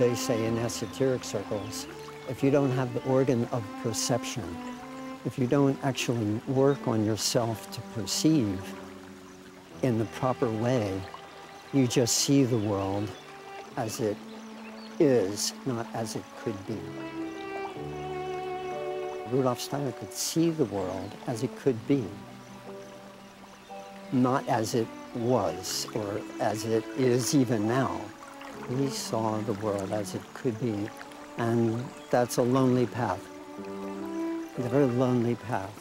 they say in esoteric circles, if you don't have the organ of perception, if you don't actually work on yourself to perceive in the proper way, you just see the world as it is, not as it could be. Rudolf Steiner could see the world as it could be, not as it was or as it is even now. He saw the world as it could be, and that's a lonely path, a very lonely path.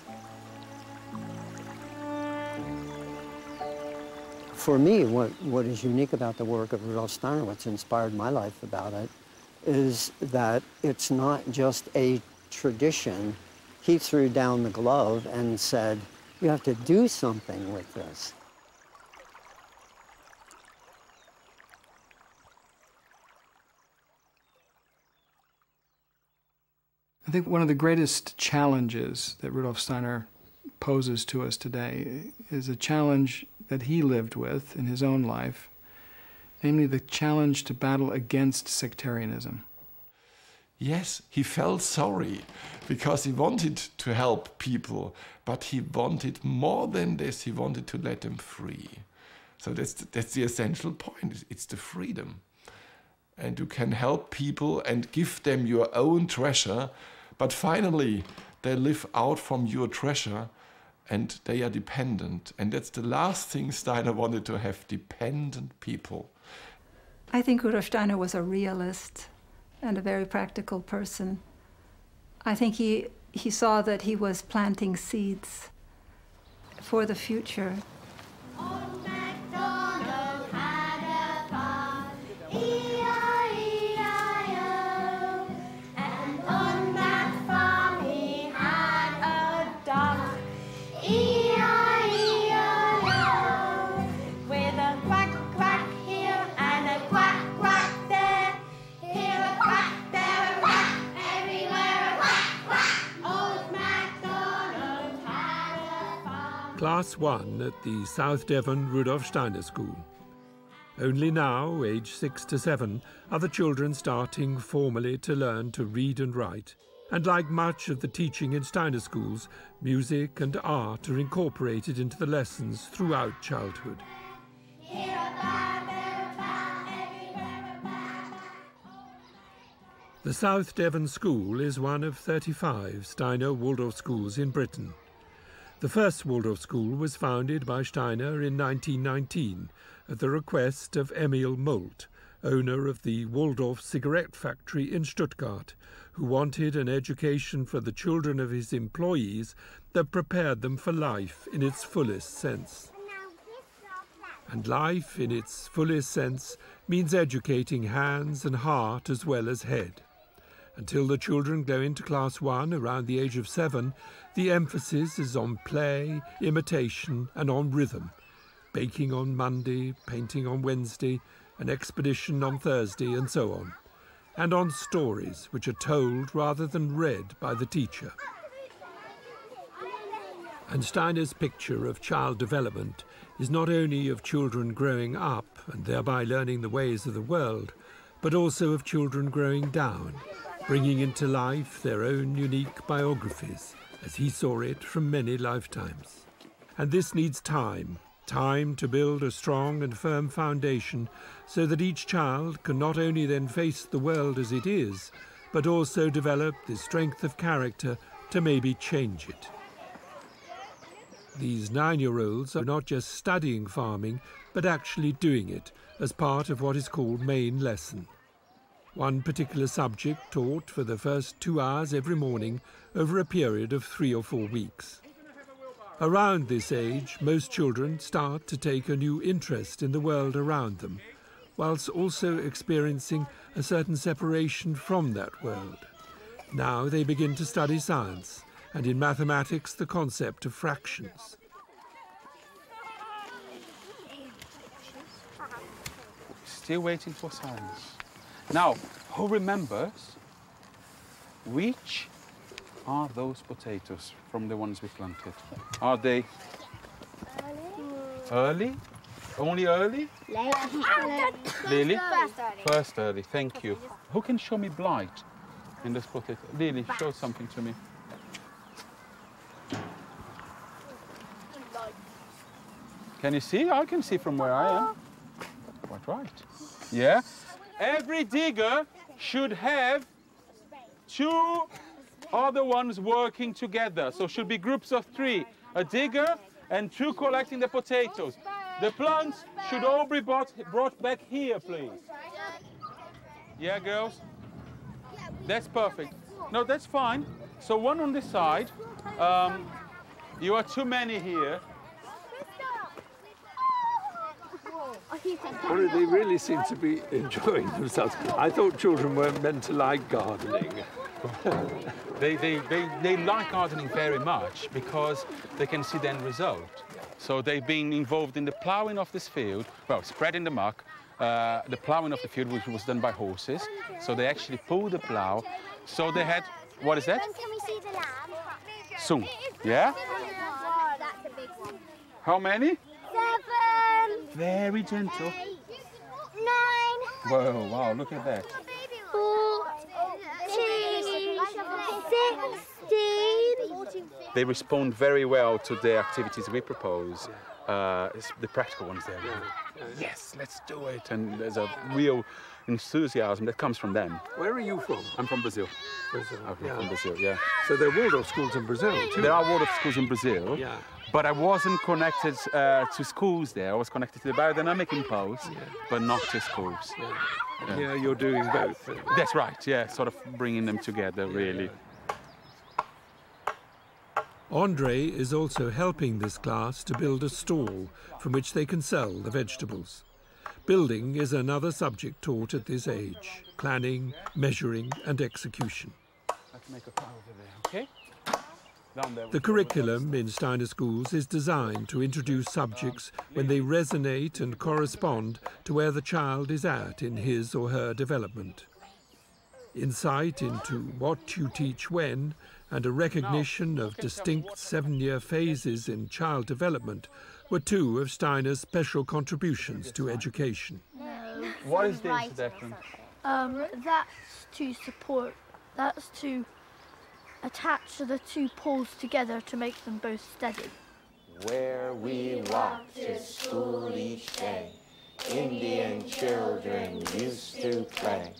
For me, what is unique about the work of Rudolf Steiner, what's inspired my life about it, is that it's not just a tradition. He threw down the glove and said, you have to do something with this. I think one of the greatest challenges that Rudolf Steiner poses to us today is a challenge that he lived with in his own life, namely the challenge to battle against sectarianism. Yes, he felt sorry because he wanted to help people, but he wanted more than this, he wanted to let them free. So that's the essential point, it's the freedom. And you can help people and give them your own treasure, but finally they live out from your treasure and they are dependent. And that's the last thing Steiner wanted to have, dependent people. I think Rudolf Steiner was a realist and a very practical person. I think he saw that he was planting seeds for the future. Class 1 at the South Devon Rudolf Steiner School. Only now, age 6 to 7, are the children starting formally to learn to read and write. And like much of the teaching in Steiner schools, music and art are incorporated into the lessons throughout childhood. The South Devon School is one of 35 Steiner Waldorf schools in Britain. The first Waldorf school was founded by Steiner in 1919 at the request of Emil Molt, owner of the Waldorf cigarette factory in Stuttgart, who wanted an education for the children of his employees that prepared them for life in its fullest sense. And life in its fullest sense means educating hands and heart as well as head. Until the children go into Class 1 around the age of 7, the emphasis is on play, imitation and on rhythm. Baking on Monday, painting on Wednesday, an expedition on Thursday and so on. And on stories which are told rather than read by the teacher. And Steiner's picture of child development is not only of children growing up and thereby learning the ways of the world, but also of children growing down, bringing into life their own unique biographies, as he saw it from many lifetimes. And this needs time, time to build a strong and firm foundation so that each child can not only then face the world as it is, but also develop the strength of character to maybe change it. These 9-year-olds are not just studying farming, but actually doing it as part of what is called main lesson. One particular subject taught for the first 2 hours every morning over a period of 3 or 4 weeks. Around this age, most children start to take a new interest in the world around them, whilst also experiencing a certain separation from that world. Now they begin to study science, and in mathematics the concept of fractions. Still waiting for science. Now, who remembers which are those potatoes from the ones we planted? Are they early Only early? Lily? First early, thank you. Who can show me blight in this potato? Lily, show something to me. Can you see? I can see from where I am. Quite right. Yeah? Every digger should have two other ones working together. So should be groups of three. A digger and two collecting the potatoes. The plants should all be brought back here, please. Yeah, girls? That's perfect. No, that's fine. So one on this side. You are too many here. Well, they really seem to be enjoying themselves. I thought children weren't meant to like gardening. They like gardening very much because they can see the end result. So they've been involved in the ploughing of this field, well, spreading the muck, the ploughing of the field, which was done by horses. So they actually pulled the plough. So they had, what is that? When can we see the lamb? Soon, yeah? Oh, that's a big one. How many? 7. Very gentle. 8. 9. Whoa, wow, look at that. 14, 16. They respond very well to the activities we propose. It's the practical ones there. Really. Yes, let's do it. And there's a real enthusiasm that comes from them. Where are you from? I'm from Brazil. From Brazil, yeah. So there are Waldorf schools in Brazil, too? There are Waldorf schools in Brazil. Yeah. But I wasn't connected to schools there. I was connected to the biodynamic impulse, but not to schools. Yeah, yeah, you're doing both. That's right, yeah, sort of bringing them together, really. Andre is also helping this class to build a stall from which they can sell the vegetables. Building is another subject taught at this age: planning, measuring, and execution. Let's make a pile over there, okay? The curriculum in Steiner schools is designed to introduce subjects when they resonate and correspond to where the child is at in his or her development. Insight into what you teach when and a recognition of distinct 7-year phases in child development were two of Steiner's special contributions to education. What is this difference? That's to support, that's to attach the two poles together to make them both steady. Where we walk to school each day, Indian children used to play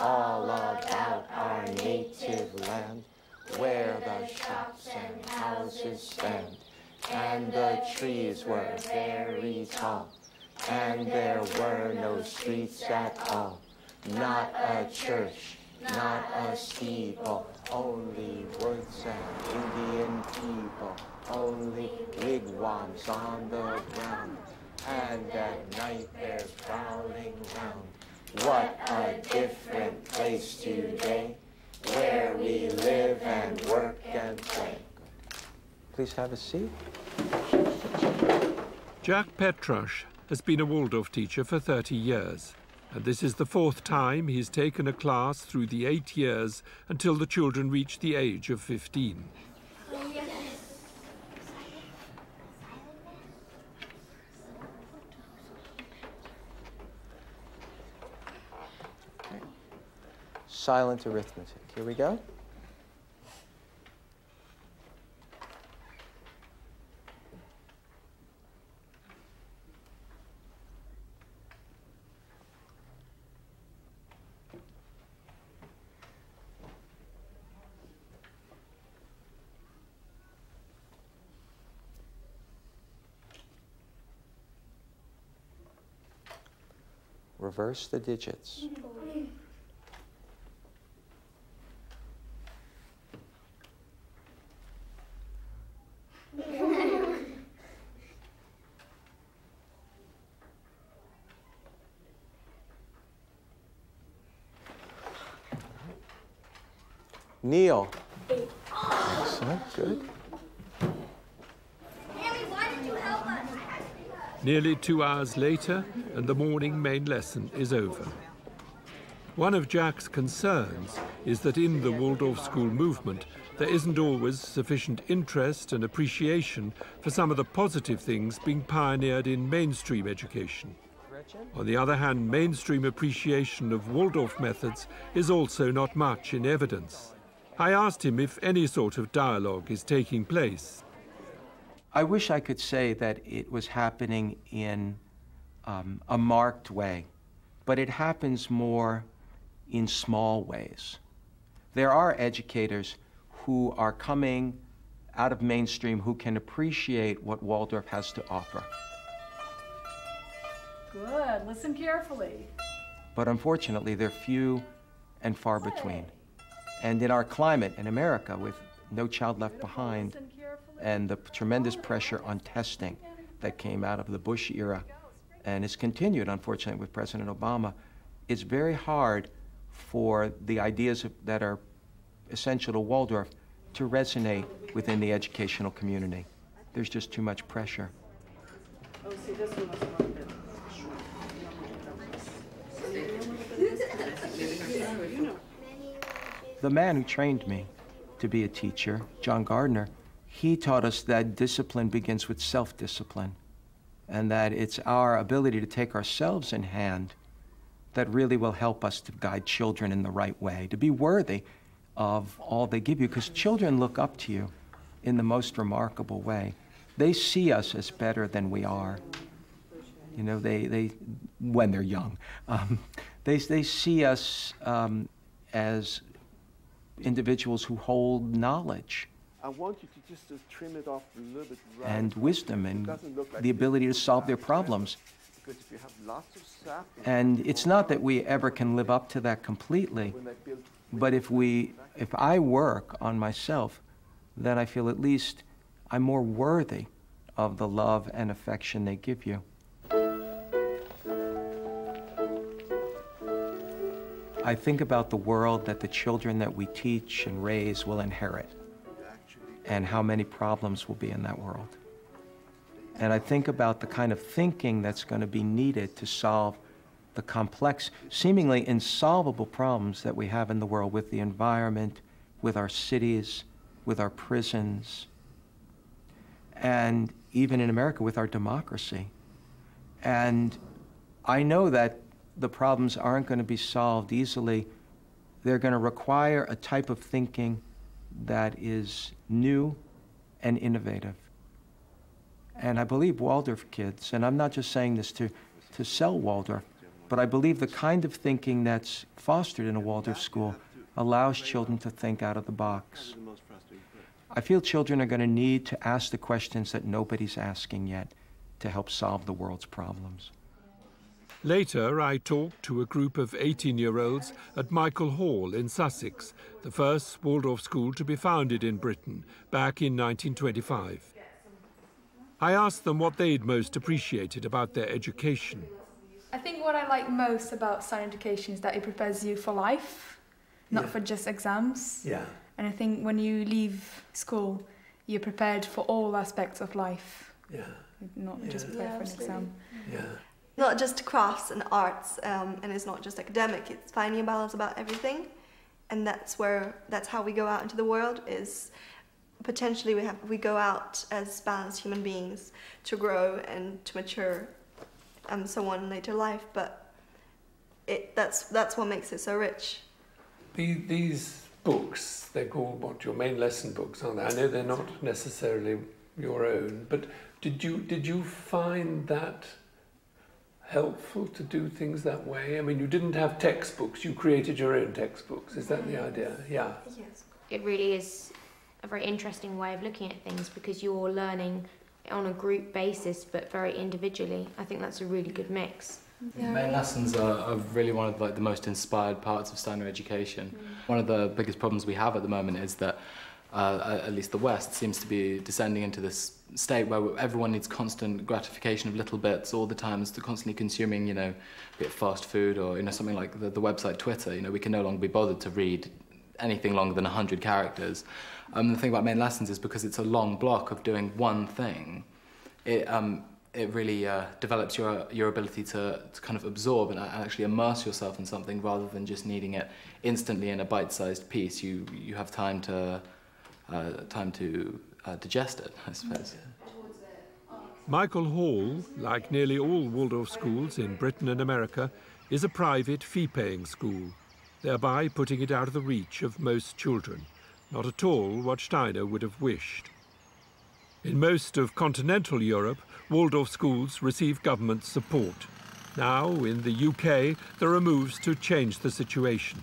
all about our native land, where the shops and houses stand, and the trees were very tall, and there were no streets at all, not a church, not a steeple, only woods and Indian people, only wigwams on the ground, and at night they're prowling round. What a different place today, where we live and work and play. Please have a seat. Jack Petrush has been a Waldorf teacher for 30 years. And this is the 4th time he's taken a class through the 8 years until the children reach the age of 15. Okay. Silent arithmetic. Here we go. Reverse the digits. Kneel. Excellent, good. Nearly 2 hours later, and the morning main lesson is over. One of Jack's concerns is that in the Waldorf school movement, there isn't always sufficient interest and appreciation for some of the positive things being pioneered in mainstream education. On the other hand, mainstream appreciation of Waldorf methods is also not much in evidence. I asked him if any sort of dialogue is taking place. I wish I could say that it was happening in a marked way, but it happens more in small ways. There are educators who are coming out of mainstream who can appreciate what Waldorf has to offer. Good, listen carefully. But unfortunately, they're few and far between. And in our climate in America, with No Child Left Behind and the tremendous pressure on testing that came out of the Bush era and is continued, unfortunately, with President Obama, it's very hard for the ideas that are essential to Waldorf to resonate within the educational community. There's just too much pressure. Oh, see, this one was wrong. The man who trained me to be a teacher, John Gardner, he taught us that discipline begins with self-discipline, and that it's our ability to take ourselves in hand that really will help us to guide children in the right way, to be worthy of all they give you, because children look up to you in the most remarkable way. They see us as better than we are. You know, they when they're young, they see us as individuals who hold knowledge and wisdom and the ability to solve their problems. And it's not that we ever can live up to that completely, but if I work on myself, then I feel at least I'm more worthy of the love and affection they give you. I think about the world that the children that we teach and raise will inherit and how many problems will be in that world. And I think about the kind of thinking that's going to be needed to solve the complex, seemingly insolvable problems that we have in the world with the environment, with our cities, with our prisons, and even in America with our democracy. And I know that the problems aren't going to be solved easily. They're going to require a type of thinking that is new and innovative. And I believe Waldorf kids, and I'm not just saying this to sell Waldorf, but I believe the kind of thinking that's fostered in a Waldorf school allows children to think out of the box. I feel children are going to need to ask the questions that nobody's asking yet to help solve the world's problems. Later, I talked to a group of 18-year-olds at Michael Hall in Sussex, the first Waldorf school to be founded in Britain, back in 1925. I asked them what they'd most appreciated about their education. I think what I like most about science education is that it prepares you for life, not for just exams. Yeah. And I think when you leave school, you're prepared for all aspects of life. Yeah. Not just prepared for an exam. Yeah. Not just crafts and arts, and it's not just academic, it's finding a balance about everything. And that's how we go out into the world, is potentially we go out as balanced human beings to grow and to mature someone in later life, but that's what makes it so rich. These books, they're called what, your main lesson books, aren't they? I know they're not necessarily your own, but did you find that helpful to do things that way? I mean, you didn't have textbooks, you created your own textbooks. Is that the idea? Yeah. Yes. It really is a very interesting way of looking at things because you're learning on a group basis but very individually. I think that's a really good mix. Yeah. Main lessons are really one of the most inspired parts of Steiner education. One of the biggest problems we have at the moment is that at least the West seems to be descending into this state where everyone needs constant gratification of little bits all the time, is to constantly consuming, you know, a bit of fast food or, you know, something like the website Twitter. You know, we can no longer be bothered to read anything longer than 100 characters. The thing about main lessons is because it's a long block of doing one thing, it it really develops your ability to kind of absorb and actually immerse yourself in something rather than just needing it instantly in a bite-sized piece. You have time to digest it, I suppose. Michael Hall, like nearly all Waldorf schools in Britain and America, is a private fee-paying school, thereby putting it out of the reach of most children, not at all what Steiner would have wished. In most of continental Europe, Waldorf schools receive government support. Now, in the UK, there are moves to change the situation.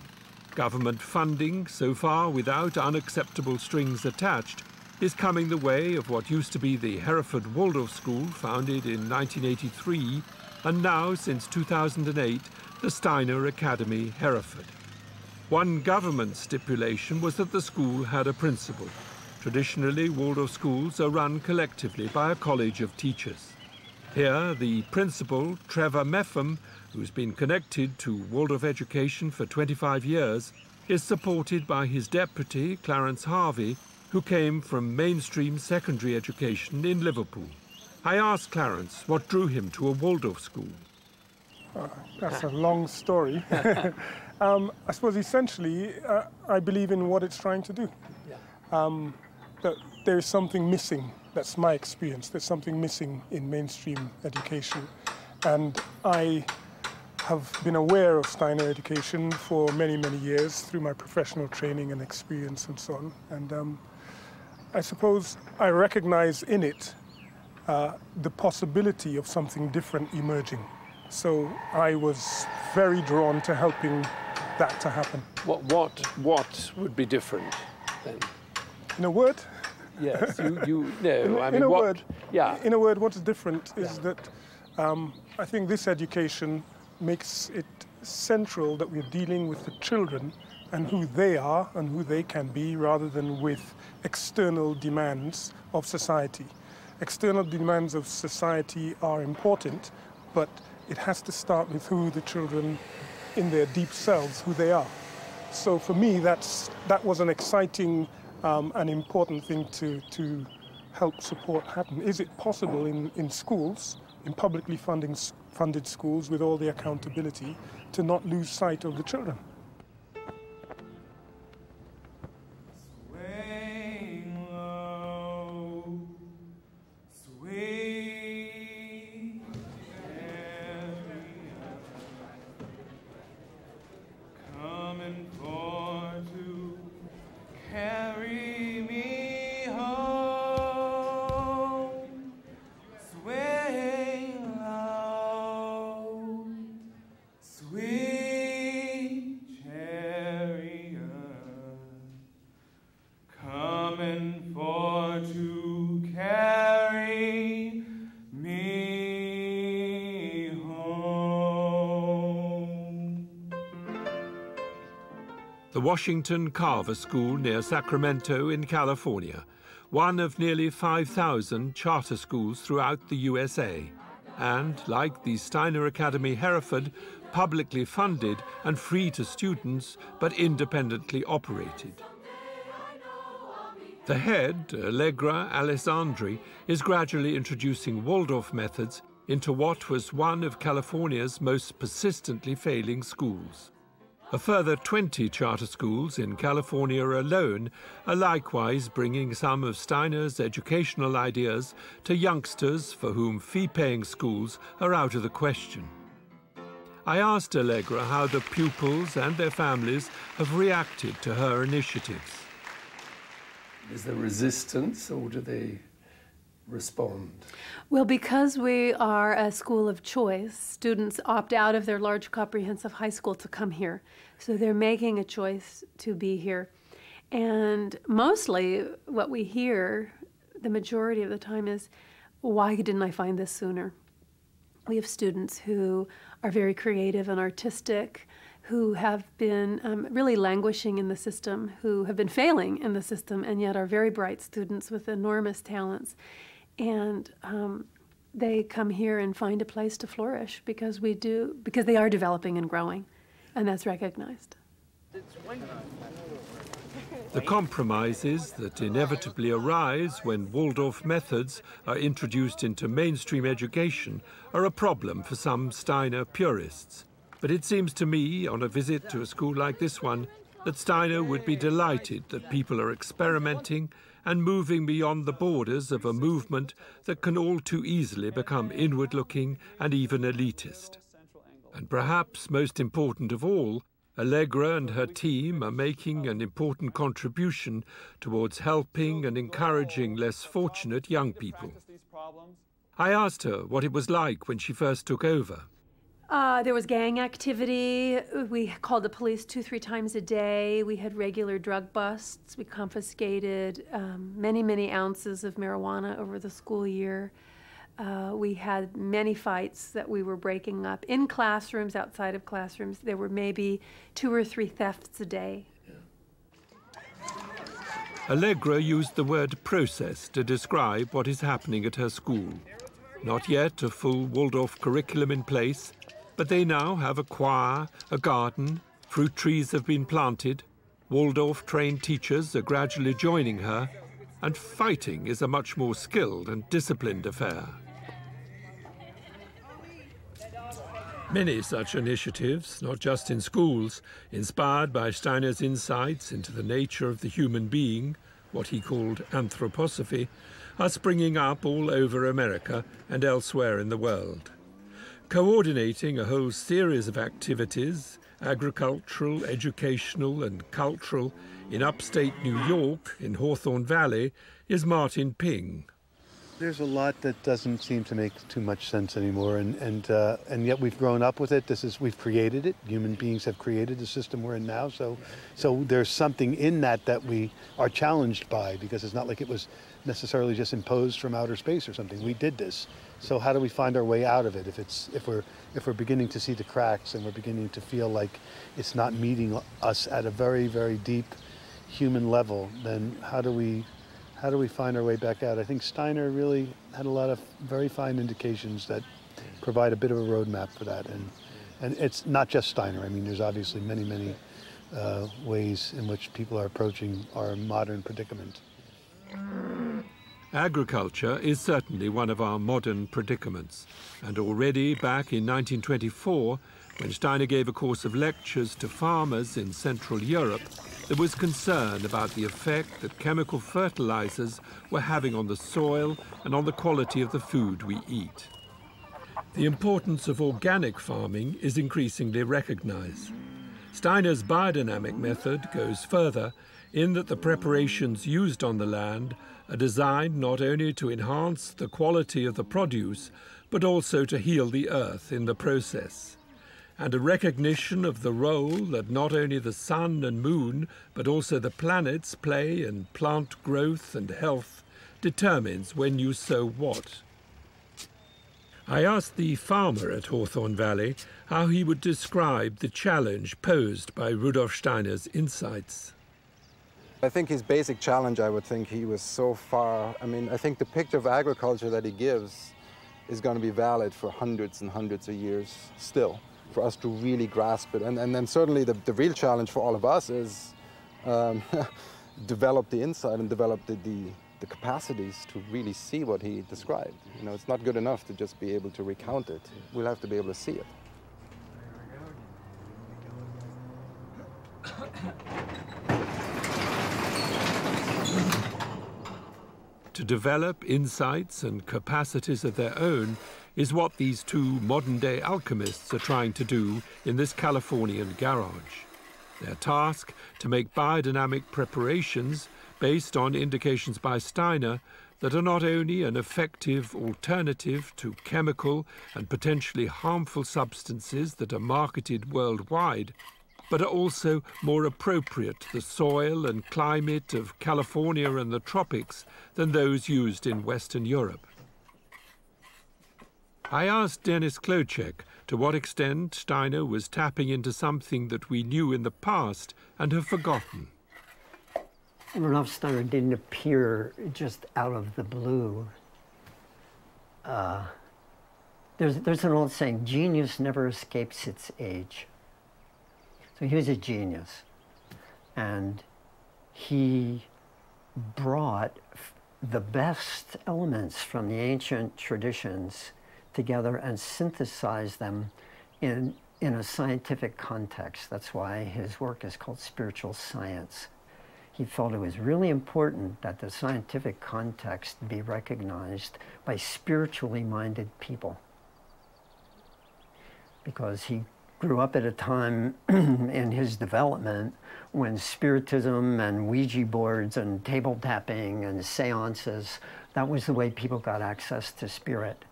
Government funding, so far without unacceptable strings attached, is coming the way of what used to be the Hereford Waldorf School, founded in 1983, and now, since 2008, the Steiner Academy Hereford. One government stipulation was that the school had a principal. Traditionally, Waldorf schools are run collectively by a college of teachers. Here, the principal, Trevor Mepham, who's been connected to Waldorf education for 25 years, is supported by his deputy, Clarence Harvey, who came from mainstream secondary education in Liverpool. I asked Clarence what drew him to a Waldorf school. Oh, that's a long story. I suppose essentially, I believe in what it's trying to do. That there is something missing. That's my experience. There's something missing in mainstream education. And I have been aware of Steiner education for many, many years through my professional training and experience and so on. And I suppose I recognize in it the possibility of something different emerging. So I was very drawn to helping that to happen. What would be different then? In a word? Yes, in a word, what's different is that I think this education makes it central that we're dealing with the children and who they are and who they can be, rather than with external demands of society. External demands of society are important, but it has to start with who the children in their deep selves, who they are. So for me, that was an exciting an important thing to help support happen. Is it possible in schools, in publicly funded schools with all the accountability, to not lose sight of the children? Swing low, swing. Coming for to carry me home, swing low, sweet chariot, coming for to carry me home. The Washington Carver School near Sacramento in California, one of nearly 5,000 charter schools throughout the USA, and, like the Steiner Academy Hereford, publicly funded and free to students, but independently operated. The head, Allegra Alessandri, is gradually introducing Waldorf methods into what was one of California's most persistently failing schools. A further 20 charter schools in California alone are likewise bringing some of Steiner's educational ideas to youngsters for whom fee-paying schools are out of the question. I asked Allegra how the pupils and their families have reacted to her initiatives. Is there resistance, or do they respond? Well, because we are a school of choice, students opt out of their large comprehensive high school to come here. So they're making a choice to be here. And mostly what we hear, the majority of the time, is, why didn't I find this sooner? We have students who are very creative and artistic, who have been really languishing in the system, who have been failing in the system, and yet are very bright students with enormous talents. And they come here and find a place to flourish because they are developing and growing, and that's recognized. The compromises that inevitably arise when Waldorf methods are introduced into mainstream education are a problem for some Steiner purists. But it seems to me, on a visit to a school like this one, that Steiner would be delighted that people are experimenting and moving beyond the borders of a movement that can all too easily become inward-looking and even elitist. And perhaps most important of all, Allegra and her team are making an important contribution towards helping and encouraging less fortunate young people. I asked her what it was like when she first took over. There was gang activity. We called the police 2-3 times a day. We had regular drug busts. We confiscated many ounces of marijuana over the school year. We had many fights that we were breaking up in classrooms, outside of classrooms. There were maybe 2 or 3 thefts a day. Allegra used the word process to describe what is happening at her school. Not yet a full Waldorf curriculum in place, but they now have a choir, a garden, fruit trees have been planted, Waldorf-trained teachers are gradually joining her, and fighting is a much more skilled and disciplined affair. Many such initiatives, not just in schools, inspired by Steiner's insights into the nature of the human being, what he called anthroposophy, are springing up all over America and elsewhere in the world. Coordinating a whole series of activities, agricultural, educational and cultural, in upstate New York, in Hawthorne Valley, is Martin Ping. There's a lot that doesn't seem to make too much sense anymore, and yet we've grown up with it. We've created it. Human beings have created the system we're in now, so there's something in that that we are challenged by, because it's not like it was necessarily just imposed from outer space or something. We did this, so how do we find our way out of it if we're beginning to see the cracks and we're beginning to feel like it's not meeting us at a very, very deep human level? Then how do we find our way back out? I think Steiner really had a lot of very fine indications that provide a bit of a roadmap for that. And it's not just Steiner. I mean, there's obviously many ways in which people are approaching our modern predicament. Agriculture is certainly one of our modern predicaments. And already back in 1924, when Steiner gave a course of lectures to farmers in Central Europe, there was concern about the effect that chemical fertilizers were having on the soil and on the quality of the food we eat. The importance of organic farming is increasingly recognized. Steiner's biodynamic method goes further in that the preparations used on the land are designed not only to enhance the quality of the produce, but also to heal the earth in the process. And a recognition of the role that not only the sun and moon, but also the planets play in plant growth and health, determines when you sow what. I asked the farmer at Hawthorne Valley how he would describe the challenge posed by Rudolf Steiner's insights. I think his basic challenge, I would think he was so far, I mean, I think the picture of agriculture that he gives is going to be valid for hundreds and hundreds of years still, for us to really grasp it. And then certainly the real challenge for all of us is develop the insight and develop the capacities to really see what he described. You know, it's not good enough to just be able to recount it. We'll have to be able to see it. To develop insights and capacities of their own is what these two modern-day alchemists are trying to do in this Californian garage. Their task, to make biodynamic preparations based on indications by Steiner that are not only an effective alternative to chemical and potentially harmful substances that are marketed worldwide, but are also more appropriate to the soil and climate of California and the tropics than those used in Western Europe. I asked Dennis Klocek to what extent Steiner was tapping into something that we knew in the past and have forgotten. Rudolf Steiner didn't appear just out of the blue. There's an old saying, genius never escapes its age. So he was a genius, and he brought the best elements from the ancient traditions together and synthesized them in a scientific context. That's why his work is called spiritual science. He felt it was really important that the scientific context be recognized by spiritually minded people, because he grew up at a time in his development when spiritism and Ouija boards and table tapping and seances, that was the way people got access to spirit.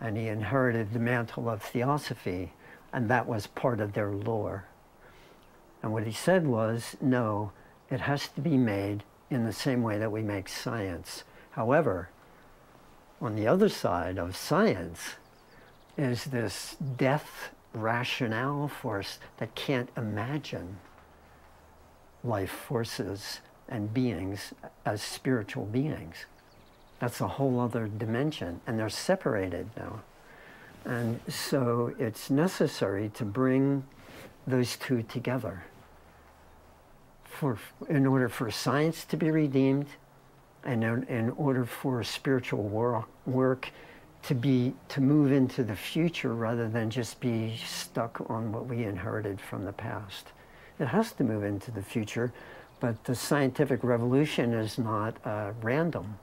And he inherited the mantle of theosophy, and that was part of their lore. And what he said was, no, it has to be made in the same way that we make science. However, on the other side of science is this death rationale force that can't imagine life forces and beings as spiritual beings. That's a whole other dimension, and they're separated now. And so it's necessary to bring those two together in order for science to be redeemed, and in order for spiritual work to move into the future rather than just be stuck on what we inherited from the past. It has to move into the future, but the scientific revolution is not random.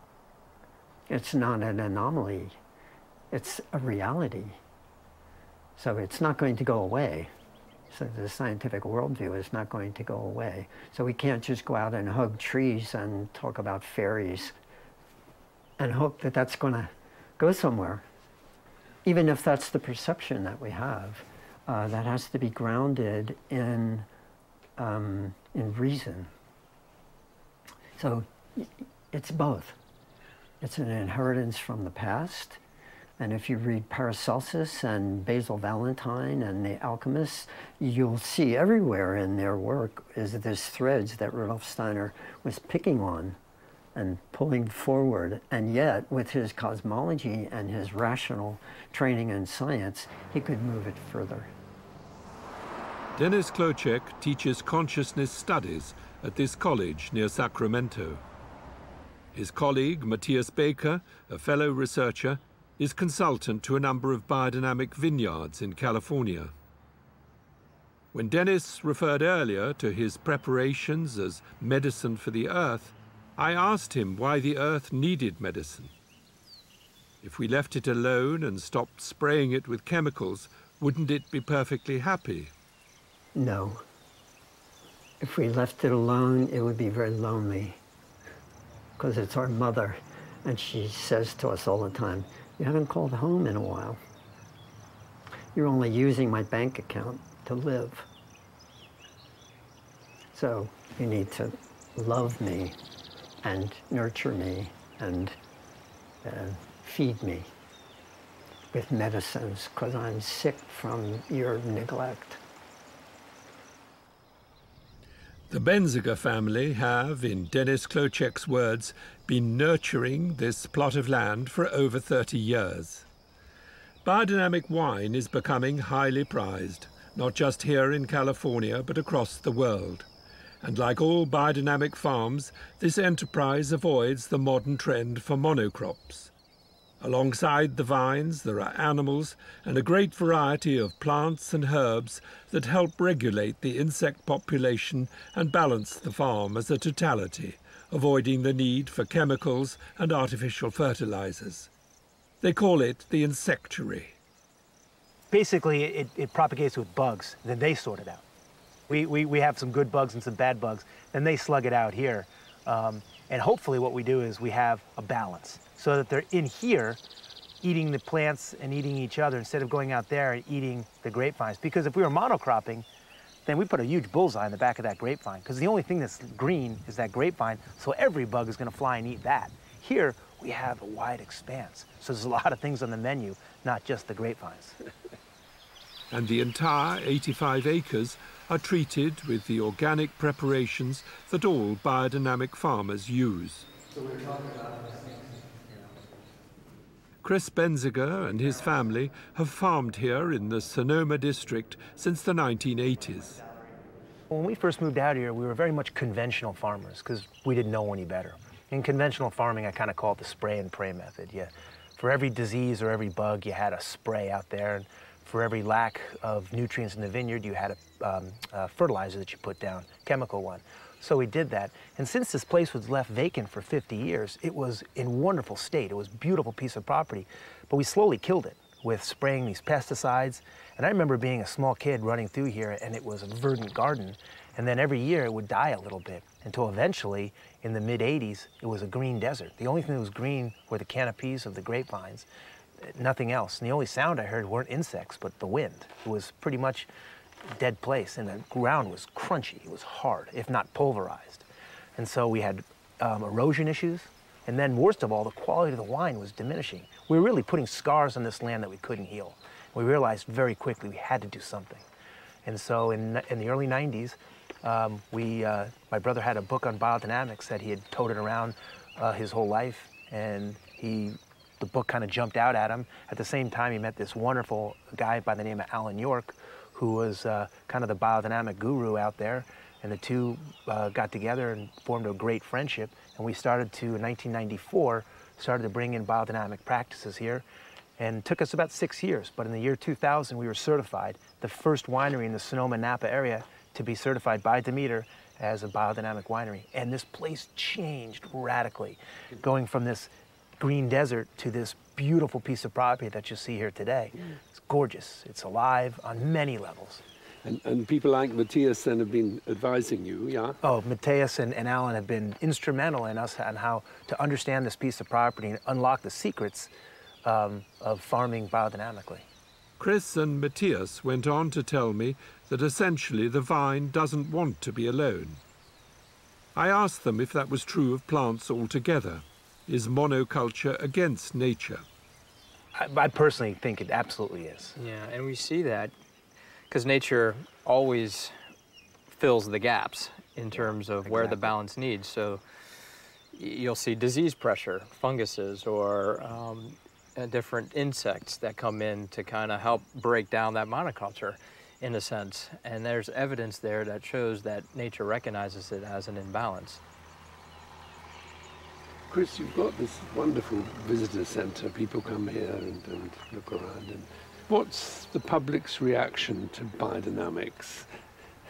It's not an anomaly. It's a reality. So it's not going to go away. So the scientific worldview is not going to go away. So we can't just go out and hug trees and talk about fairies and hope that that's going to go somewhere. Even if that's the perception that we have, that has to be grounded in reason. So it's both. It's an inheritance from the past. And if you read Paracelsus and Basil Valentine and the alchemists, you'll see everywhere in their work is this threads that Rudolf Steiner was picking on and pulling forward, and yet with his cosmology and his rational training in science, he could move it further. Dennis Klocek teaches consciousness studies at this college near Sacramento. His colleague, Matthias Baker, a fellow researcher, is consultant to a number of biodynamic vineyards in California. When Dennis referred earlier to his preparations as medicine for the earth, I asked him why the earth needed medicine. If we left it alone and stopped spraying it with chemicals, wouldn't it be perfectly happy? No. If we left it alone, it would be very lonely, because it's our mother, and she says to us all the time, "You haven't called home in a while. You're only using my bank account to live. So you need to love me and nurture me and feed me with medicines, because I'm sick from your neglect." The Benziger family have, in Dennis Klocek's words, been nurturing this plot of land for over 30 years. Biodynamic wine is becoming highly prized, not just here in California, but across the world. And like all biodynamic farms, this enterprise avoids the modern trend for monocrops. Alongside the vines, there are animals and a great variety of plants and herbs that help regulate the insect population and balance the farm as a totality, avoiding the need for chemicals and artificial fertilizers. They call it the insectary. Basically, it propagates with bugs, then they sort it out. We have some good bugs and some bad bugs, and they slug it out here. And hopefully what we do is we have a balance so that they're in here eating the plants and eating each other instead of going out there and eating the grapevines. Because if we were monocropping, then we put a huge bullseye in the back of that grapevine, because the only thing that's green is that grapevine, so every bug is going to fly and eat that. Here, we have a wide expanse, so there's a lot of things on the menu, not just the grapevines. And the entire 85 acres are treated with the organic preparations that all biodynamic farmers use. Chris Benziger and his family have farmed here in the Sonoma district since the 1980s. When we first moved out here, we were very much conventional farmers because we didn't know any better. In conventional farming, I kind of call it the spray and pray method. Yeah, for every disease or every bug, you had a spray out there, and for every lack of nutrients in the vineyard, you had a fertilizer that you put down, chemical one. So we did that, and since this place was left vacant for 50 years, it was in wonderful state. It was a beautiful piece of property, but we slowly killed it with spraying these pesticides. And I remember being a small kid running through here, and it was a verdant garden. And then every year it would die a little bit until eventually in the mid 80s, it was a green desert. The only thing that was green were the canopies of the grapevines, nothing else. And the only sound I heard weren't insects, but the wind. It was pretty much a dead place, and the ground was crunchy. It was hard, if not pulverized. And so we had erosion issues. And then worst of all, the quality of the wine was diminishing. We were really putting scars on this land that we couldn't heal. We realized very quickly we had to do something. And so in the early 90s, my brother had a book on biodynamics that he had toted around his whole life. And the book kind of jumped out at him. At the same time, he met this wonderful guy by the name of Alan York, who was kind of the biodynamic guru out there. And the two got together and formed a great friendship. And we started to, in 1994, started to bring in biodynamic practices here. And it took us about 6 years, but in the year 2000, we were certified, the first winery in the Sonoma Napa area to be certified by Demeter as a biodynamic winery. And this place changed radically, going from this green desert to this beautiful piece of property that you see here today. It's gorgeous, it's alive on many levels. And people like Matthias then have been advising you, yeah? Oh, Matthias and Alan have been instrumental in us on how to understand this piece of property and unlock the secrets of farming biodynamically. Chris and Matthias went on to tell me that essentially the vine doesn't want to be alone. I asked them if that was true of plants altogether. Is monoculture against nature? I personally think it absolutely is. Yeah, and we see that. Because nature always fills the gaps in terms of where the balance needs. So you'll see disease pressure, funguses, or different insects that come in to kind of help break down that monoculture, in a sense. And there's evidence there that shows that nature recognizes it as an imbalance. Chris, you've got this wonderful visitor center. People come here and look around. And what's the public's reaction to biodynamics?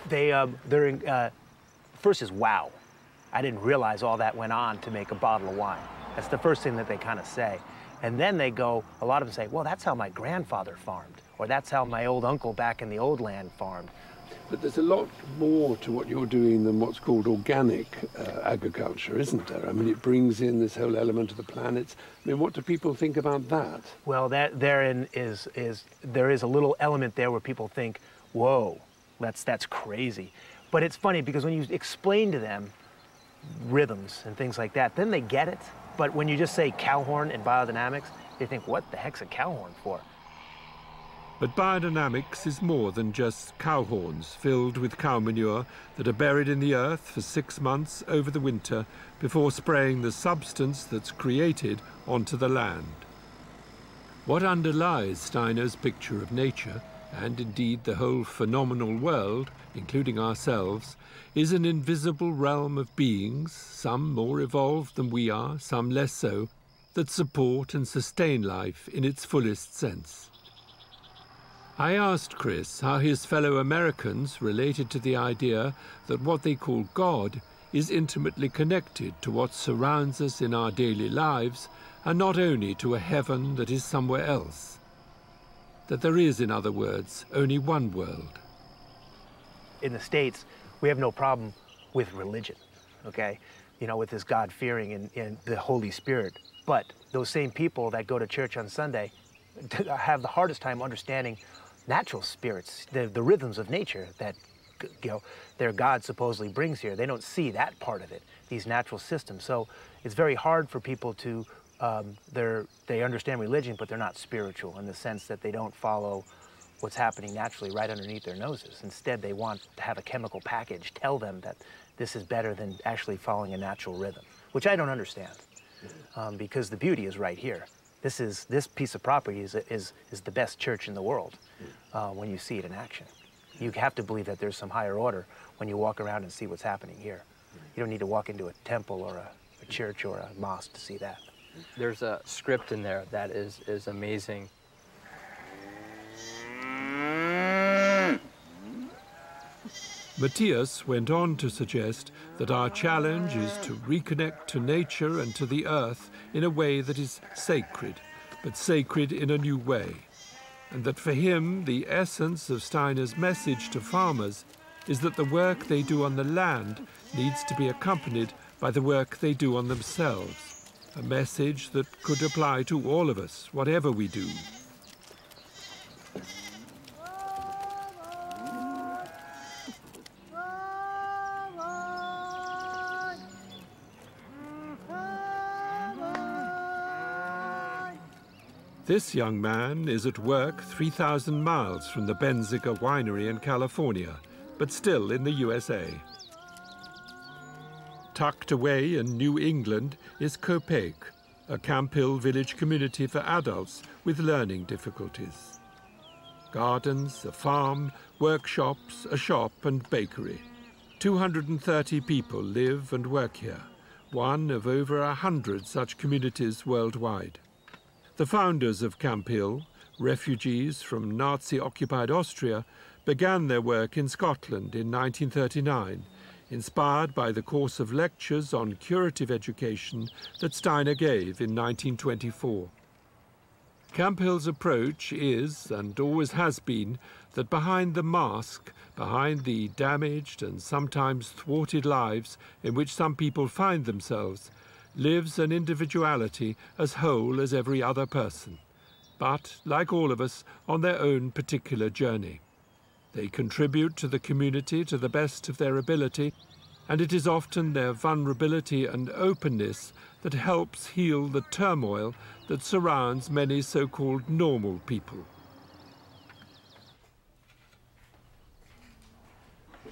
They're first is, wow. I didn't realize all that went on to make a bottle of wine. That's the first thing that they kind of say. And then they go, a lot of them say, well, that's how my grandfather farmed, or that's how my old uncle back in the old land farmed. But there's a lot more to what you're doing than what's called organic agriculture, isn't there? I mean, it brings in this whole element of the planets. I mean, what do people think about that? Well, that therein there is a little element there where people think, whoa, that's crazy. But it's funny because when you explain to them rhythms and things like that, then they get it. But when you just say cow horn and biodynamics, they think, what the heck's a cow horn for? But biodynamics is more than just cow horns filled with cow manure that are buried in the earth for 6 months over the winter before spraying the substance that's created onto the land. What underlies Steiner's picture of nature, and indeed the whole phenomenal world, including ourselves, is an invisible realm of beings, some more evolved than we are, some less so, that support and sustain life in its fullest sense. I asked Chris how his fellow Americans related to the idea that what they call God is intimately connected to what surrounds us in our daily lives, and not only to a heaven that is somewhere else. That there is, in other words, only one world. In the States, we have no problem with religion, okay? You know, with this God-fearing and the Holy Spirit. But those same people that go to church on Sunday have the hardest time understanding natural spirits, the rhythms of nature that, you know, their God supposedly brings here. They don't see that part of it, these natural systems. So it's very hard for people to, they understand religion, but they're not spiritual in the sense that they don't follow what's happening naturally right underneath their noses. Instead, they want to have a chemical package tell them that this is better than actually following a natural rhythm, which I don't understand, because the beauty is right here. This piece of property is the best church in the world when you see it in action. You have to believe that there's some higher order when you walk around and see what's happening here. You don't need to walk into a temple or a church or a mosque to see that. There's a script in there that is amazing. Matthias went on to suggest that our challenge is to reconnect to nature and to the earth in a way that is sacred, but sacred in a new way, and that for him the essence of Steiner's message to farmers is that the work they do on the land needs to be accompanied by the work they do on themselves, a message that could apply to all of us, whatever we do. This young man is at work 3,000 miles from the Benziger winery in California, but still in the USA. Tucked away in New England is Copake, a Camp Hill village community for adults with learning difficulties. Gardens, a farm, workshops, a shop and bakery. 230 people live and work here, one of over 100 such communities worldwide. The founders of Camp Hill, refugees from Nazi-occupied Austria, began their work in Scotland in 1939, inspired by the course of lectures on curative education that Steiner gave in 1924. Camp Hill's approach is, and always has been, that behind the mask, behind the damaged and sometimes thwarted lives in which some people find themselves, lives an individuality as whole as every other person, but, like all of us, on their own particular journey. They contribute to the community to the best of their ability, and it is often their vulnerability and openness that helps heal the turmoil that surrounds many so-called normal people.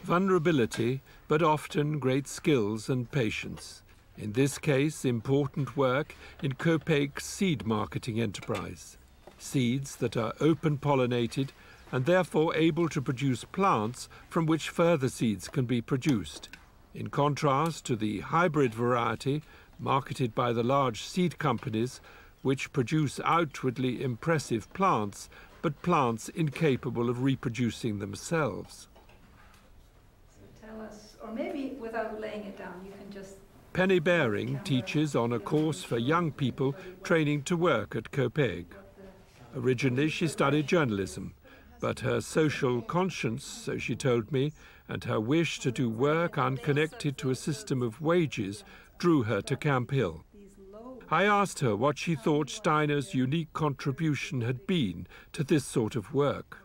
Vulnerability, but often great skills and patience. In this case, important work in Copake's seed marketing enterprise. Seeds that are open-pollinated and therefore able to produce plants from which further seeds can be produced, in contrast to the hybrid variety marketed by the large seed companies, which produce outwardly impressive plants, but plants incapable of reproducing themselves. Tell us, or maybe without laying it down, you can just... Penny Baring teaches on a course for young people training to work at Copake. Originally, she studied journalism, but her social conscience, so she told me, and her wish to do work unconnected to a system of wages drew her to Camp Hill. I asked her what she thought Steiner's unique contribution had been to this sort of work.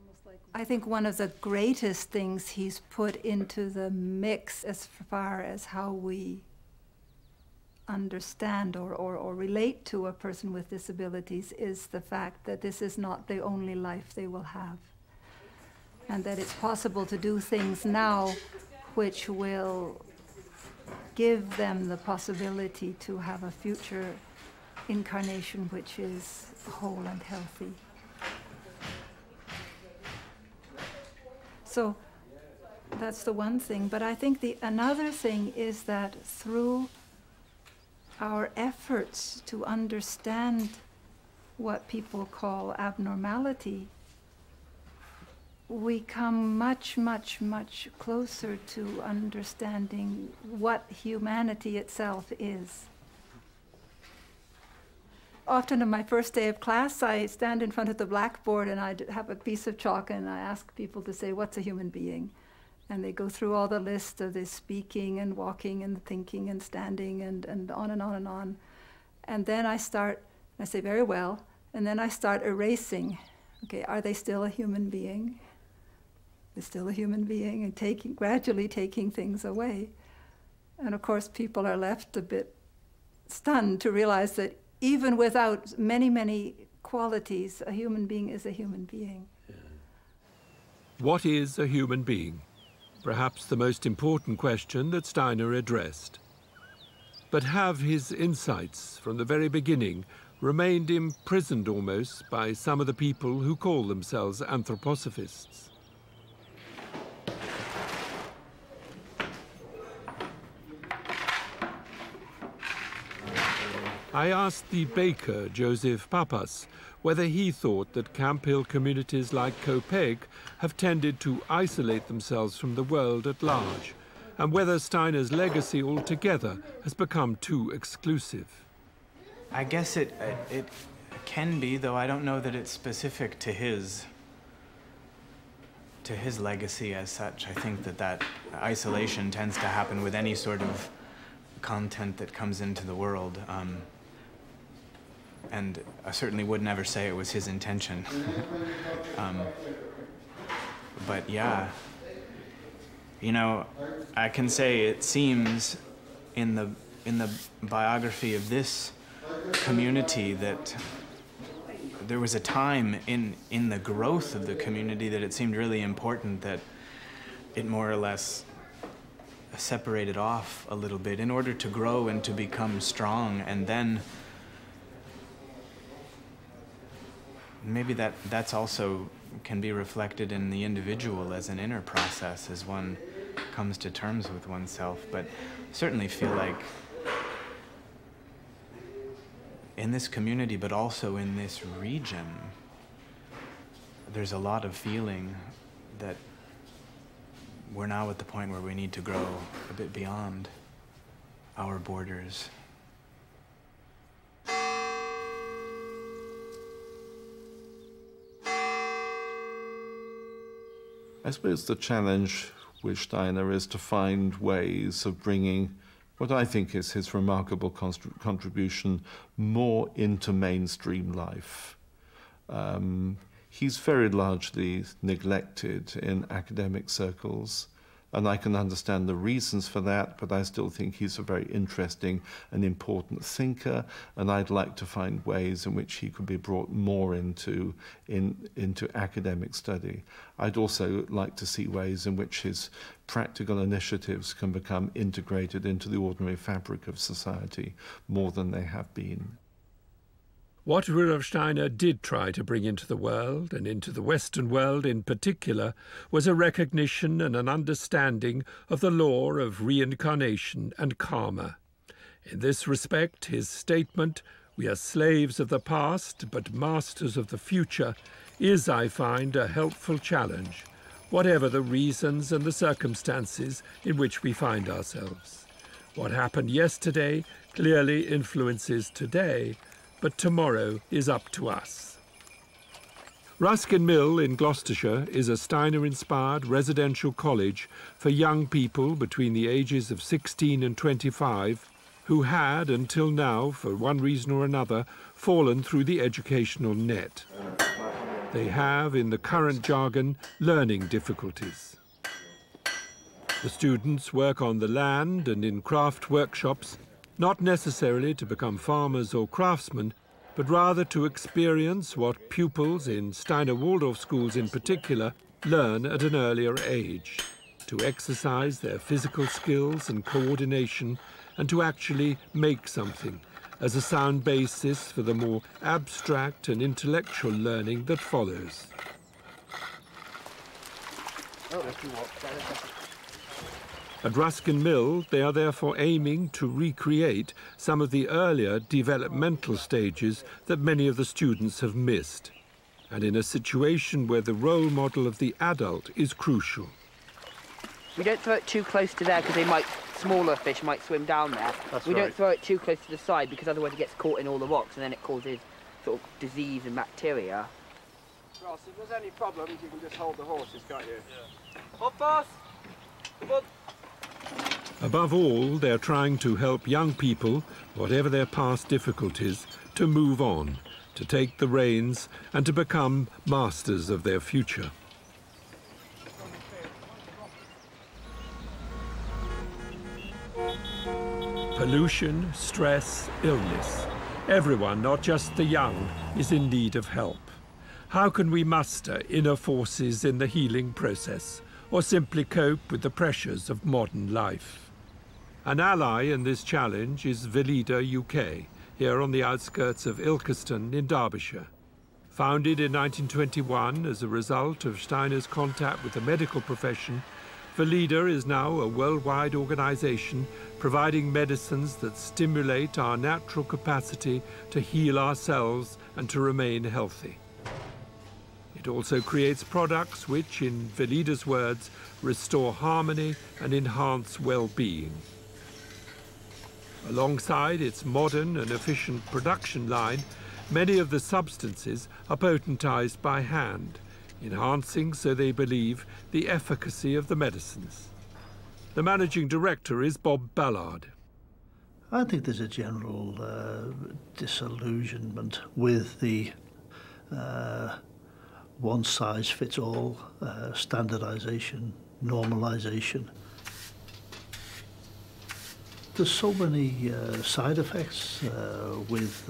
I think one of the greatest things he's put into the mix as far as how we understand or relate to a person with disabilities is the fact that this is not the only life they will have, and that it's possible to do things now which will give them the possibility to have a future incarnation which is whole and healthy. So that's the one thing, but I think another thing is that through our efforts to understand what people call abnormality, we come much, much, much closer to understanding what humanity itself is. Often on my first day of class, I stand in front of the blackboard and I have a piece of chalk and I ask people to say, what's a human being? And they go through all the list of this speaking and walking and thinking and standing and on and on and on. And then I say, very well, and then I start erasing. Okay, are they still a human being? They're still a human being, and gradually taking things away. And of course, people are left a bit stunned to realize that even without many, many qualities, a human being is a human being. Yeah. What is a human being? Perhaps the most important question that Steiner addressed. But have his insights from the very beginning remained imprisoned almost by some of the people who call themselves anthroposophists? I asked the baker, Joseph Papas, whether he thought that Camp Hill communities like Copake have tended to isolate themselves from the world at large, and whether Steiner's legacy altogether has become too exclusive. I guess it can be, though I don't know that it's specific to his legacy as such. I think that isolation tends to happen with any sort of content that comes into the world. And I certainly would never say it was his intention. But yeah, you know, I can say it seems in the biography of this community that there was a time in the growth of the community that it seemed really important that it more or less separated off a little bit in order to grow and to become strong, and then maybe that's also can be reflected in the individual as an inner process as one comes to terms with oneself. But I certainly feel like in this community, but also in this region, there's a lot of feeling that we're now at the point where we need to grow a bit beyond our borders. I suppose the challenge with Steiner is to find ways of bringing what I think is his remarkable contribution more into mainstream life. He's very largely neglected in academic circles, and I can understand the reasons for that, but I still think he's a very interesting and important thinker, and I'd like to find ways in which he could be brought more into academic study. I'd also like to see ways in which his practical initiatives can become integrated into the ordinary fabric of society more than they have been. What Rudolf Steiner did try to bring into the world, and into the Western world in particular, was a recognition and an understanding of the law of reincarnation and karma. In this respect, his statement, "We are slaves of the past, but masters of the future," is, I find, a helpful challenge, whatever the reasons and the circumstances in which we find ourselves. What happened yesterday clearly influences today, but tomorrow is up to us. Ruskin Mill in Gloucestershire is a Steiner-inspired residential college for young people between the ages of 16 and 25 who had, until now, for one reason or another, fallen through the educational net. They have, in the current jargon, learning difficulties. The students work on the land and in craft workshops, not necessarily to become farmers or craftsmen, but rather to experience what pupils in Steiner Waldorf schools in particular learn at an earlier age, to exercise their physical skills and coordination, and to actually make something as a sound basis for the more abstract and intellectual learning that follows. At Ruskin Mill, they are therefore aiming to recreate some of the earlier developmental stages that many of the students have missed, and in a situation where the role model of the adult is crucial. We don't throw it too close to there because smaller fish might swim down there. That's right. We don't throw it too close to the side because otherwise it gets caught in all the rocks and then it causes sort of disease and bacteria. Ross, if there's any problems, you can just hold the horses, can't you? Yeah. Hop fast! Come on! Above all, they're trying to help young people, whatever their past difficulties, to move on, to take the reins, and to become masters of their future. Pollution, stress, illness. Everyone, not just the young, is in need of help. How can we muster inner forces in the healing process, or simply cope with the pressures of modern life? An ally in this challenge is Valida UK, here on the outskirts of Ilkeston in Derbyshire. Founded in 1921 as a result of Steiner's contact with the medical profession, Valida is now a worldwide organization providing medicines that stimulate our natural capacity to heal ourselves and to remain healthy. It also creates products which, in Valida's words, restore harmony and enhance well-being. Alongside its modern and efficient production line, many of the substances are potentized by hand, enhancing, so they believe, the efficacy of the medicines. The managing director is Bob Ballard. I think there's a general disillusionment with the one-size-fits-all, standardization, normalization. There's so many side effects with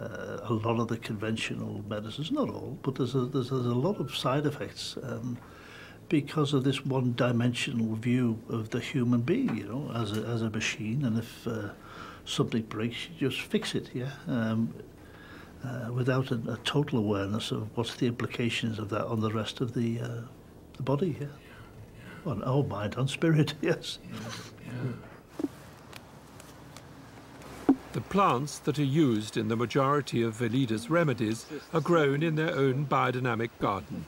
a lot of the conventional medicines, not all, but there's a lot of side effects because of this one-dimensional view of the human being, you know, as a machine, and if something breaks, you just fix it, yeah? Without a total awareness of what's the implications of that on the rest of the body, yeah? On our mind, on spirit, yes. Yeah, yeah. The plants that are used in the majority of Valida's remedies are grown in their own biodynamic garden.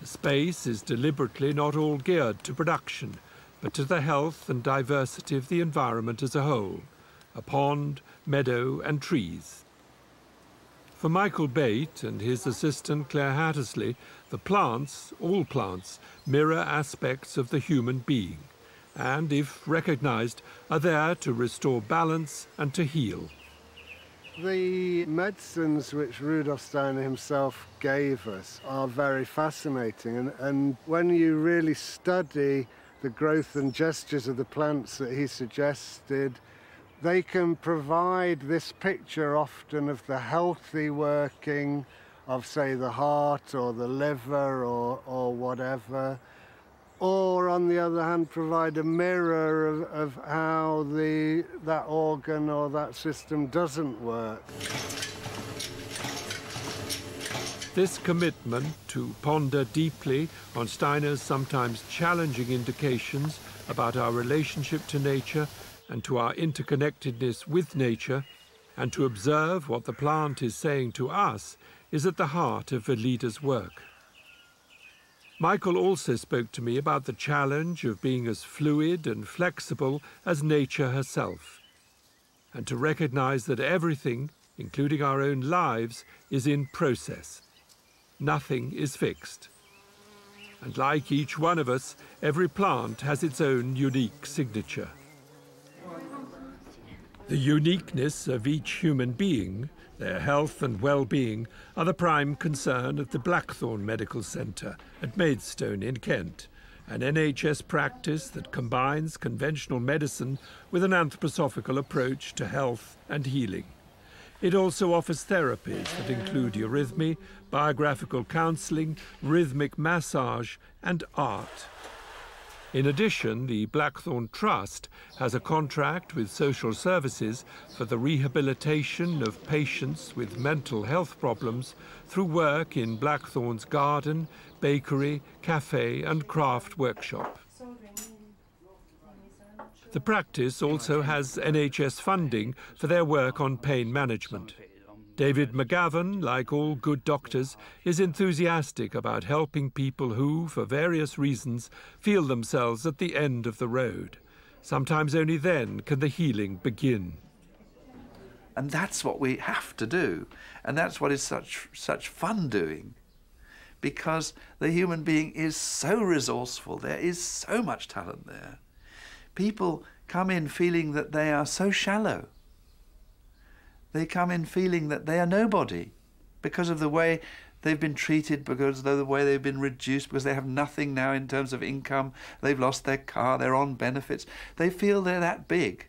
The space is deliberately not all geared to production, but to the health and diversity of the environment as a whole, a pond, meadow and trees. For Michael Bate and his assistant Claire Hattersley, the plants, all plants, mirror aspects of the human being, and, if recognised, are there to restore balance and to heal. The medicines which Rudolf Steiner himself gave us are very fascinating, and when you really study the growth and gestures of the plants that he suggested, they can provide this picture often of the healthy working of, say, the heart or the liver or whatever, or, on the other hand, provide a mirror of how that organ or that system doesn't work. This commitment to ponder deeply on Steiner's sometimes challenging indications about our relationship to nature and to our interconnectedness with nature, and to observe what the plant is saying to us, is at the heart of Valida's work. Michael also spoke to me about the challenge of being as fluid and flexible as nature herself, and to recognise that everything, including our own lives, is in process. Nothing is fixed. And like each one of us, every plant has its own unique signature. The uniqueness of each human being, their health and well-being, are the prime concern of the Blackthorn Medical Centre at Maidstone in Kent, an NHS practice that combines conventional medicine with an anthroposophical approach to health and healing. It also offers therapies that include eurythmy, biographical counselling, rhythmic massage and art. In addition, the Blackthorn Trust has a contract with social services for the rehabilitation of patients with mental health problems through work in Blackthorn's garden, bakery, cafe and craft workshop. The practice also has NHS funding for their work on pain management. David McGavin, like all good doctors, is enthusiastic about helping people who, for various reasons, feel themselves at the end of the road. Sometimes only then can the healing begin. And that's what we have to do. And that's what is such fun doing. Because the human being is so resourceful. There is so much talent there. People come in feeling that they are so shallow. They come in feeling that they are nobody because of the way they've been treated, because of the way they've been reduced, because they have nothing now in terms of income, they've lost their car, they're on benefits. They feel they're that big.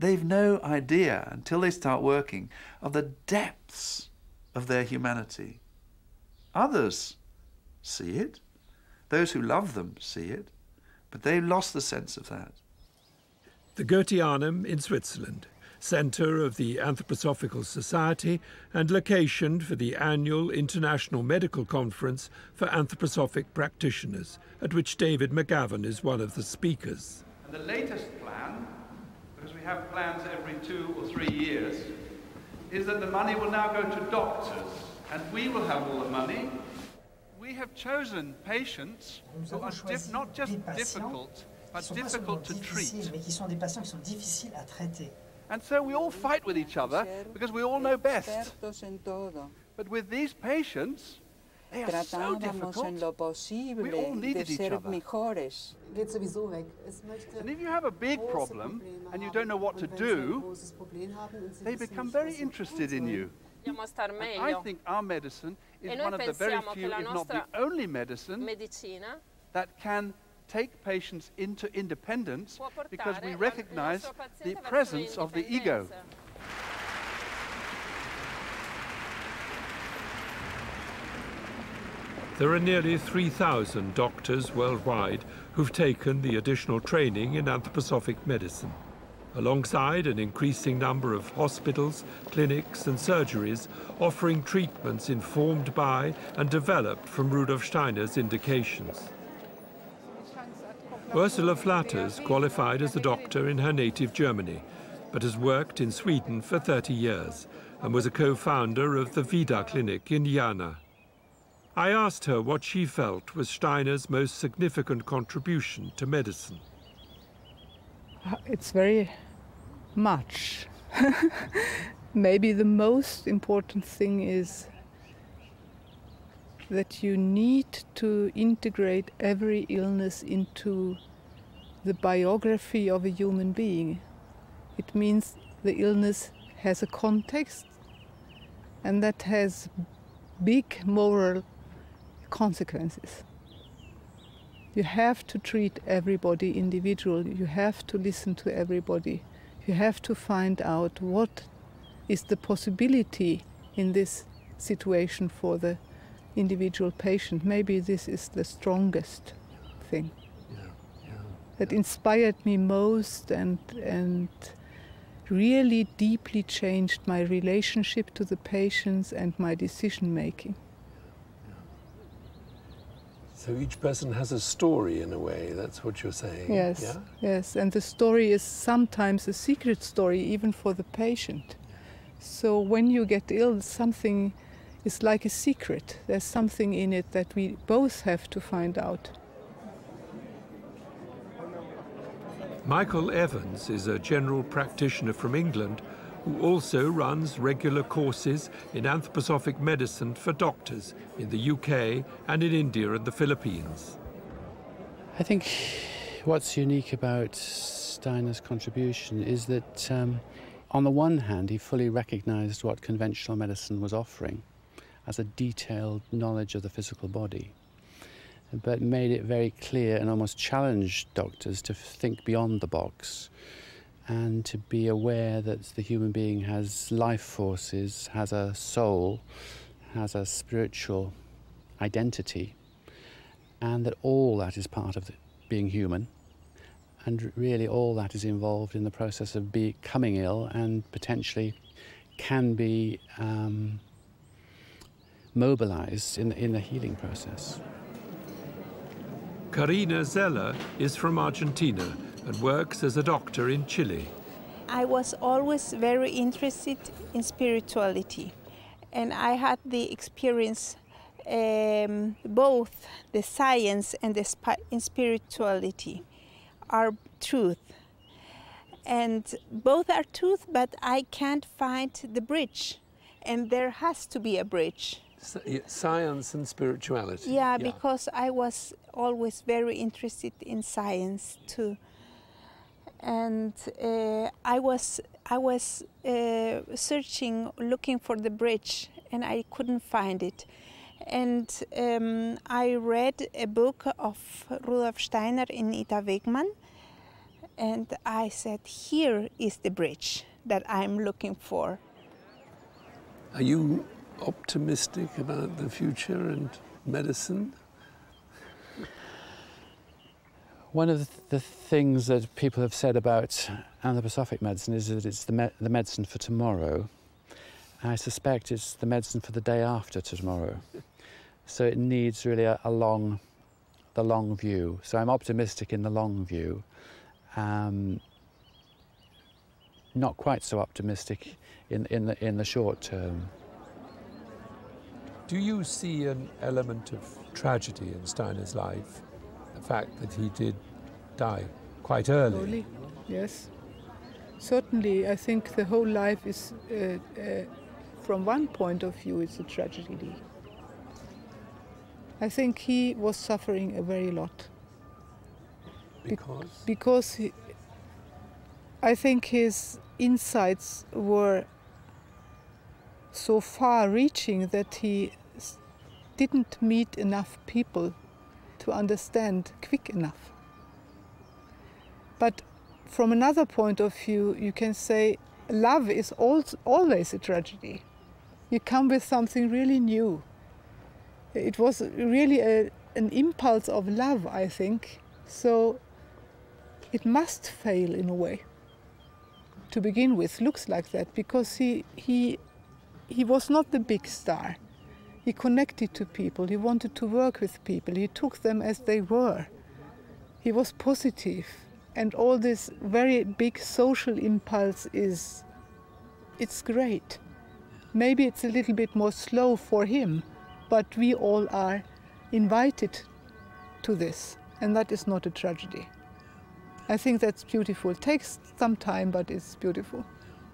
They've no idea, until they start working, of the depths of their humanity. Others see it. Those who love them see it. But they've lost the sense of that. The Goetheanum in Switzerland centre of the Anthroposophical Society and location for the annual International Medical Conference for Anthroposophic Practitioners, at which David McGavin is one of the speakers. And the latest plan, because we have plans every 2 or 3 years, is that the money will now go to doctors, and we will have all the money. We have chosen patients who are not just difficult, but difficult to treat. And so we all fight with each other because we all know best. But with these patients, they are so difficult. We all needed each other. And if you have a big problem and you don't know what to do, they become very interested in you. And I think our medicine is one of the very few, if not the only medicine, that can take patients into independence because we recognize the presence of the ego. There are nearly 3,000 doctors worldwide who've taken the additional training in anthroposophic medicine, alongside an increasing number of hospitals, clinics and surgeries offering treatments informed by and developed from Rudolf Steiner's indications. Ursula Flatters qualified as a doctor in her native Germany, but has worked in Sweden for 30 years and was a co-founder of the Vida Clinic in Jana. I asked her what she felt was Steiner's most significant contribution to medicine. It's very much. Maybe the most important thing is that you need to integrate every illness into the biography of a human being. It means the illness has a context, and that has big moral consequences. You have to treat everybody individually, you have to listen to everybody, you have to find out what is the possibility in this situation for the individual patient. Maybe this is the strongest thing that inspired me most and really deeply changed my relationship to the patients and my decision making. So each person has a story in a way, that's what you're saying? Yes, yeah? Yes, and the story is sometimes a secret story even for the patient. So when you get ill, something is like a secret. There's something in it that we both have to find out. Michael Evans is a general practitioner from England who also runs regular courses in anthroposophic medicine for doctors in the UK and in India and the Philippines. I think what's unique about Steiner's contribution is that on the one hand, he fully recognized what conventional medicine was offering as a detailed knowledge of the physical body, but made it very clear and almost challenged doctors to think beyond the box and to be aware that the human being has life forces, has a soul, has a spiritual identity, and that all that is part of being human, and really all that is involved in the process of becoming ill and potentially can be mobilized in the healing process. Karina Zeller is from Argentina and works as a doctor in Chile. I was always very interested in spirituality, and I had the experience both the science and the spirituality are truth, and both are truth, but I can't find the bridge, and there has to be a bridge. Science and spirituality. Yeah, because I was always very interested in science too. And I was searching, looking for the bridge, and I couldn't find it. And I read a book of Rudolf Steiner in Ita Wegmann, and I said, here is the bridge that I'm looking for. Are you optimistic about the future and medicine? One of the things that people have said about anthroposophic medicine is that it's the medicine for tomorrow. I suspect it's the medicine for the day after tomorrow. So it needs really the long view. So I'm optimistic in the long view. Not quite so optimistic in the short term. Do you see an element of tragedy in Steiner's life? The fact that he did die quite early? Early, yes. Certainly, I think the whole life is, from one point of view, it's a tragedy. I think he was suffering a very lot. Because? Because I think his insights were so far-reaching that he didn't meet enough people to understand quick enough. But from another point of view, you can say love is always a tragedy. You come with something really new. It was really an impulse of love, I think, so it must fail in a way to begin with. Looks like that, because he was not the big star. He connected to people, he wanted to work with people, he took them as they were. He was positive, and all this very big social impulse is, it's great. Maybe it's a little bit more slow for him, but we all are invited to this, and that is not a tragedy. I think that's beautiful. It takes some time, but it's beautiful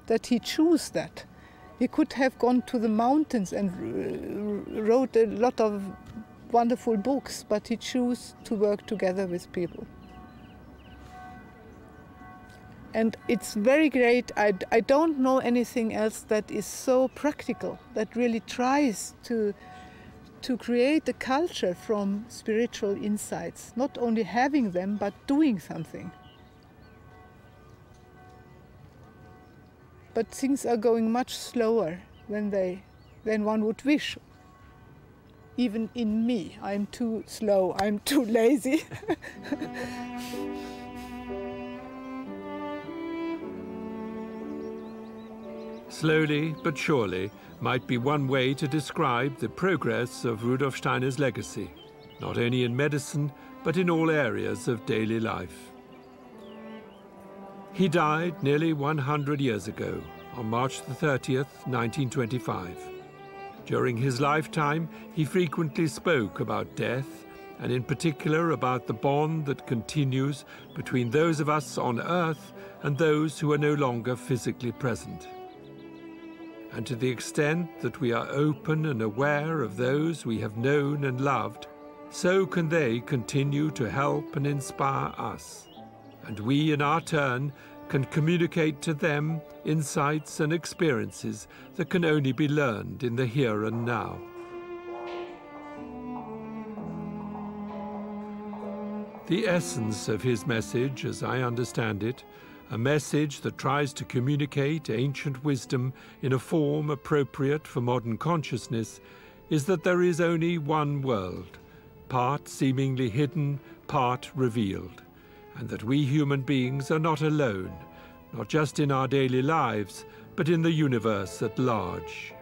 that he chose that. He could have gone to the mountains and wrote a lot of wonderful books, but he chose to work together with people. And it's very great. I don't know anything else that is so practical, that really tries to create a culture from spiritual insights, not only having them, but doing something. But things are going much slower than one would wish. Even in me, I'm too slow, I'm too lazy. Slowly but surely might be one way to describe the progress of Rudolf Steiner's legacy, not only in medicine, but in all areas of daily life. He died nearly 100 years ago, on March the 30th, 1925. During his lifetime, he frequently spoke about death, and in particular about the bond that continues between those of us on Earth and those who are no longer physically present. And to the extent that we are open and aware of those we have known and loved, so can they continue to help and inspire us. And we, in our turn, can communicate to them insights and experiences that can only be learned in the here and now. The essence of his message, as I understand it, a message that tries to communicate ancient wisdom in a form appropriate for modern consciousness, is that there is only one world, part seemingly hidden, part revealed, and that we human beings are not alone, not just in our daily lives, but in the universe at large.